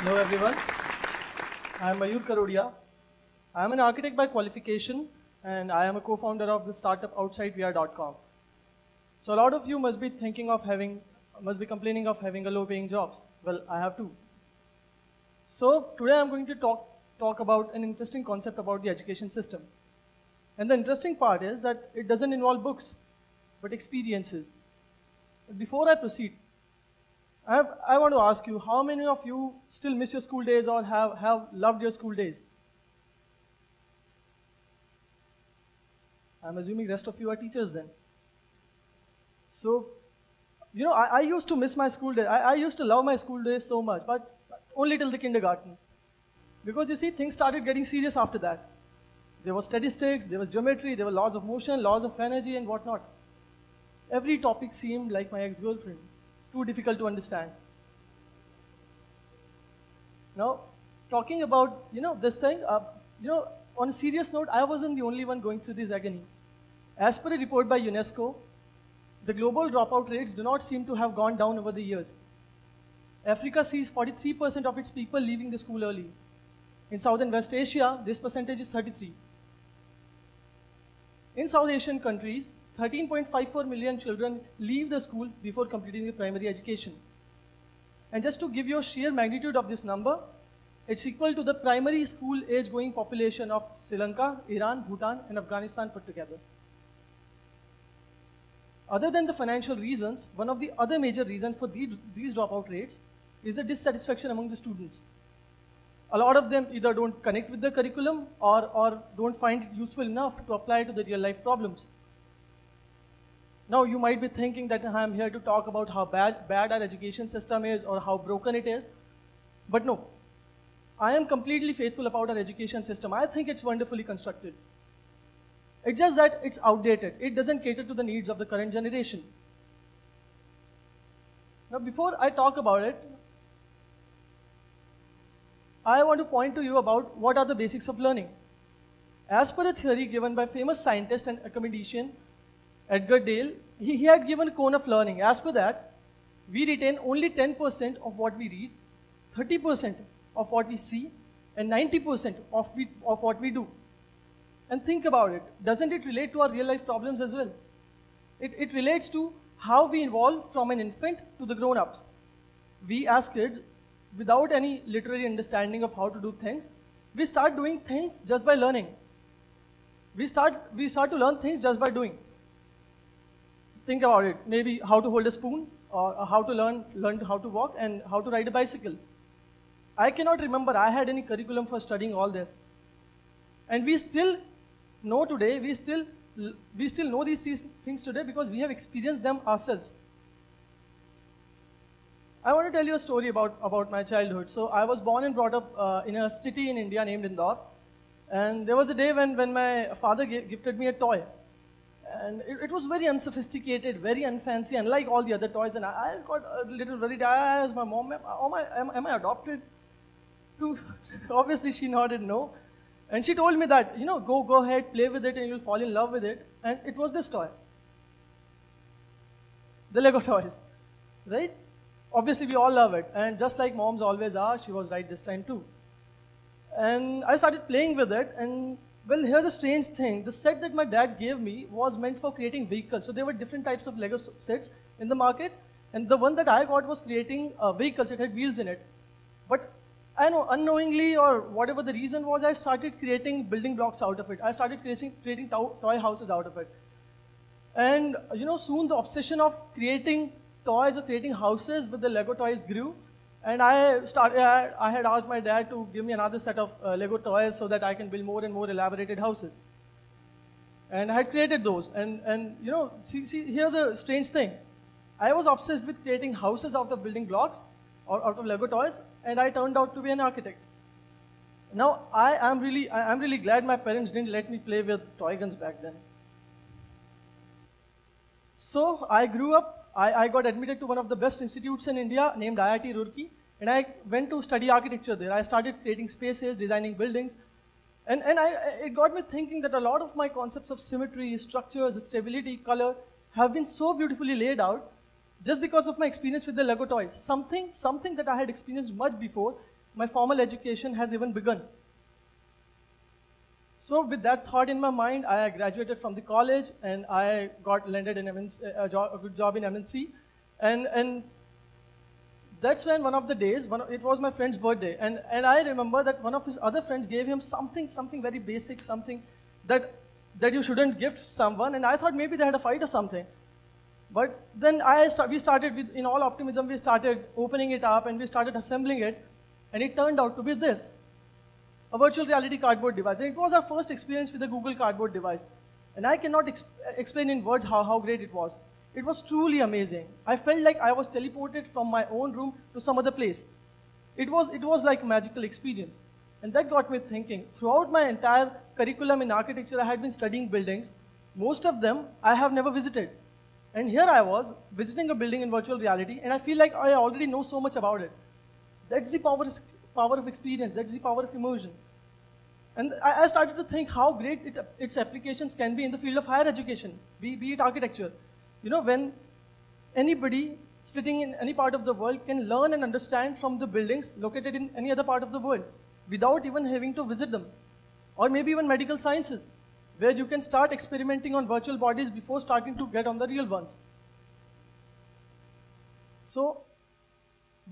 Hello everyone, I am Mayur Karodia. I am an architect by qualification and I am a co-founder of the startup OutsideVR.com. So a lot of you must be complaining of having a low paying job. Well, I have too. So today I am going to talk about an interesting concept about the education system. And the interesting part is that it doesn't involve books, but experiences. But before I proceed, I want to ask you, how many of you still miss your school days or have loved your school days? I'm assuming the rest of you are teachers then. So, you know, I used to miss my school days. I used to love my school days so much, but only till the kindergarten. Because you see, things started getting serious after that. There was statistics, there was geometry, there were laws of motion, laws of energy and whatnot. Every topic seemed like my ex-girlfriend. Too difficult to understand. Now, talking about, you know, this thing, on a serious note, I wasn't the only one going through this agony. As per a report by UNESCO, the global dropout rates do not seem to have gone down over the years. Africa sees 43% of its people leaving the school early. In South and West Asia, this percentage is 33. In South Asian countries, 13.54 million children leave the school before completing their primary education. And just to give you a sheer magnitude of this number, it's equal to the primary school age going population of Sri Lanka, Iran, Bhutan and Afghanistan put together. Other than the financial reasons, one of the other major reasons for these dropout rates is the dissatisfaction among the students. A lot of them either don't connect with the curriculum or don't find it useful enough to apply to the real life problems. Now you might be thinking that I'm here to talk about how bad our education system is or how broken it is, but no, I am completely faithful about our education system. I think it's wonderfully constructed. It's just that it's outdated. It doesn't cater to the needs of the current generation. Now before I talk about it, I want to point to you about what are the basics of learning. As per a theory given by famous scientist and academician Edgar Dale, he had given a cone of learning. As per that, we retain only 10% of what we read, 30% of what we see, and 90% of what we do. And think about it. Doesn't it relate to our real life problems as well? It relates to how we evolve from an infant to the grown-ups. We as kids, without any literary understanding of how to do things, we start doing things just by learning. We start to learn things just by doing. Think about it, maybe how to hold a spoon or how to learn how to walk and how to ride a bicycle. I cannot remember I had any curriculum for studying all this. And we still know today, we still know these things today because we have experienced them ourselves. I want to tell you a story about my childhood. So I was born and brought up in a city in India named Indore. And there was a day when my father gifted me a toy. And it was very unsophisticated, very unfancy, unlike all the other toys. And I got a little worried. I asked my mom, am I adopted? Obviously, she nodded no. And she told me that, you know, go ahead, play with it, and you'll fall in love with it. And it was this toy. The Lego toys, right? Obviously, we all love it. And just like moms always are, she was right this time too. And I started playing with it. And well, here's the strange thing. The set that my dad gave me was meant for creating vehicles. So there were different types of Lego sets in the market. And the one that I got was creating vehicles. It had wheels in it. But I know, unknowingly or whatever the reason was, I started creating building blocks out of it. I started creating toy houses out of it. And you know, soon the obsession of creating toys or creating houses with the Lego toys grew. And I had asked my dad to give me another set of Lego toys so that I can build more and more elaborated houses. And I had created those. And you know, see, here's a strange thing. I was obsessed with creating houses out of building blocks or out of Lego toys, and I turned out to be an architect. Now, I'm really glad my parents didn't let me play with toy guns back then. So I grew up. I got admitted to one of the best institutes in India named IIT Roorkee, and I went to study architecture there. I started creating spaces, designing buildings, and it got me thinking that a lot of my concepts of symmetry, structures, stability, color have been so beautifully laid out just because of my experience with the Lego toys. Something that I had experienced much before, my formal education has even begun. So with that thought in my mind, I graduated from the college and I got landed in a good job in MNC. And that's when one of the days, it was my friend's birthday, and I remember that one of his other friends gave him something very basic, something that you shouldn't gift someone, and I thought maybe they had a fight or something. But then in all optimism, we started opening it up and we started assembling it, and it turned out to be this, a virtual reality cardboard device. And it was our first experience with a Google Cardboard device. And I cannot explain in words how great it was. It was truly amazing. I felt like I was teleported from my own room to some other place. It was like a magical experience. And that got me thinking. Throughout my entire curriculum in architecture, I had been studying buildings. Most of them I have never visited. And here I was visiting a building in virtual reality, and I feel like I already know so much about it. That's the power of experience. That's the power of immersion. And I started to think how great its applications can be in the field of higher education, be it architecture. You know, when anybody sitting in any part of the world can learn and understand from the buildings located in any other part of the world without even having to visit them. Or maybe even medical sciences, where you can start experimenting on virtual bodies before starting to get on the real ones. So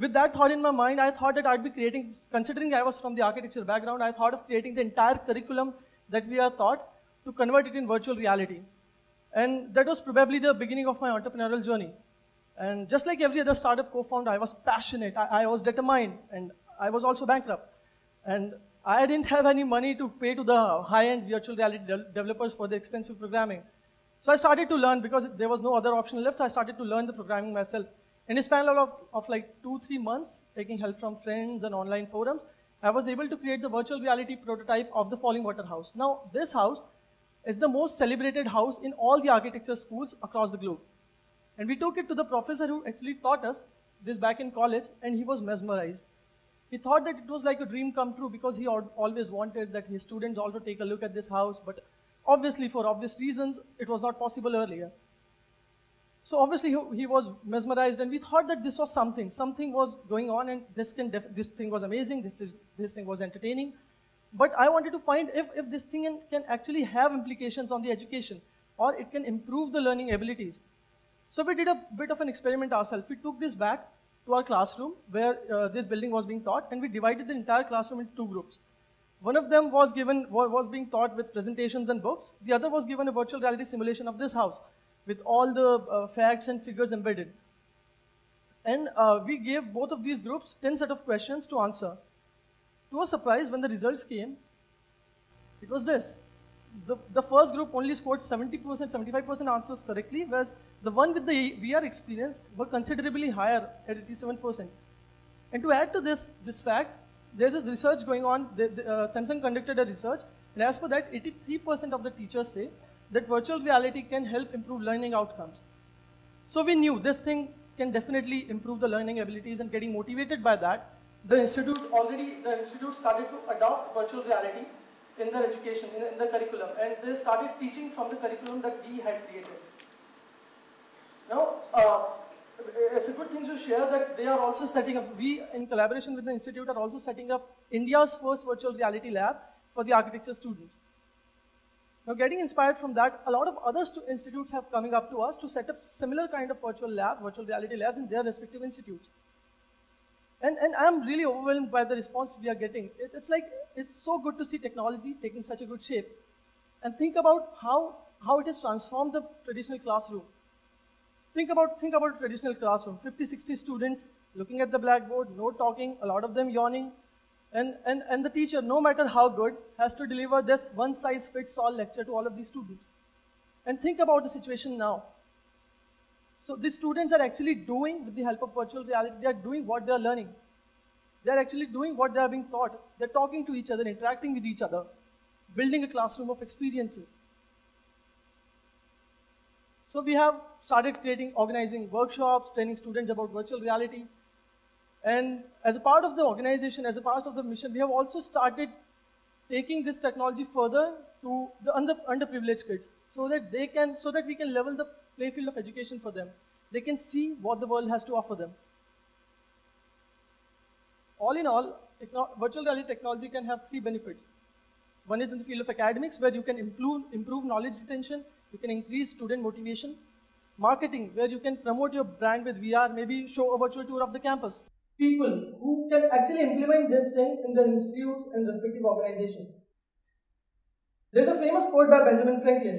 with that thought in my mind, I thought that I'd be creating, considering I was from the architecture background, I thought of creating the entire curriculum that we are taught to convert it in virtual reality. And that was probably the beginning of my entrepreneurial journey. And just like every other startup co-founder, I was passionate, I was determined, and I was also bankrupt. And I didn't have any money to pay to the high-end virtual reality developers for the expensive programming. So I started to learn, because there was no other option left, I started to learn the programming myself. In a span of like 2-3 months, taking help from friends and online forums, I was able to create the virtual reality prototype of the Fallingwater House. Now, this house is the most celebrated house in all the architecture schools across the globe. And we took it to the professor who actually taught us this back in college, and he was mesmerized. He thought that it was like a dream come true, because he always wanted that his students also take a look at this house, but obviously for obvious reasons, it was not possible earlier. So obviously he was mesmerized, and we thought that this was something. Something was going on, and this thing was amazing, this thing was entertaining. But I wanted to find if this thing can actually have implications on the education, or it can improve the learning abilities. So we did a bit of an experiment ourselves. We took this back to our classroom where this building was being taught, and we divided the entire classroom into two groups. One of them was being taught with presentations and books. The other was given a virtual reality simulation of this house with all the facts and figures embedded. And we gave both of these groups 10 set of questions to answer. To our surprise, when the results came, it was this. The first group only scored 75% answers correctly, whereas the one with the VR experience were considerably higher at 87%. And to add to this fact, there's this research going on. Samsung conducted a research, and as per that, 83% of the teachers say that virtual reality can help improve learning outcomes. So we knew this thing can definitely improve the learning abilities, and getting motivated by that, the institute started to adopt virtual reality in their education, in the curriculum, and they started teaching from the curriculum that we had created. Now, it's a good thing to share that they are also setting up, we in collaboration with the institute are also setting up India's first virtual reality lab for the architecture students. Now, getting inspired from that, a lot of other institutes have coming up to us to set up similar kind of virtual reality labs in their respective institutes. And I'm really overwhelmed by the response we are getting. It's so good to see technology taking such a good shape. And think about how it has transformed the traditional classroom. Think about traditional classroom, 50, 60 students looking at the blackboard, no talking, a lot of them yawning. And the teacher, no matter how good, has to deliver this one-size-fits-all lecture to all of these students. And think about the situation now. So these students are actually doing, with the help of virtual reality, they are doing what they are learning. They are actually doing what they are being taught. They're talking to each other, interacting with each other, building a classroom of experiences. So we have started organizing workshops, training students about virtual reality. And as a part of the organization, as a part of the mission, we have also started taking this technology further to the underprivileged kids, so that we can level the playfield of education for them. They can see what the world has to offer them. All in all, virtual reality technology can have three benefits. One is in the field of academics, where you can improve knowledge retention, you can increase student motivation. Marketing, where you can promote your brand with VR, maybe show a virtual tour of the campus. People who can actually implement this thing in the institutes and respective organizations. There's a famous quote by Benjamin Franklin,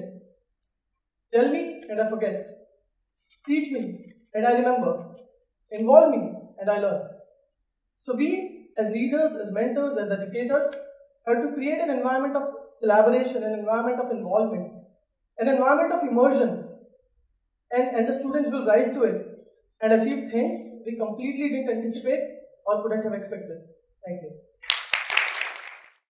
"Tell me and I forget. Teach me and I remember. Involve me and I learn." So we, as leaders, as mentors, as educators, have to create an environment of collaboration, an environment of involvement, an environment of immersion, and the students will rise to it and achieve things we completely didn't anticipate or couldn't have expected. Thank you.